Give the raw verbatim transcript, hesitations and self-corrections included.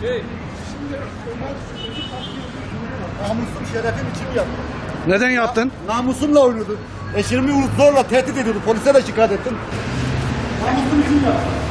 Şey, şimdi Ömer Sözü taktiği namusum, şerefim için yaptım. Neden yaptın? Na, namusumla oynuyordun. Eşimi zorla tehdit ediyordu. Polise de şikayet ettim. Namusum için yaptım.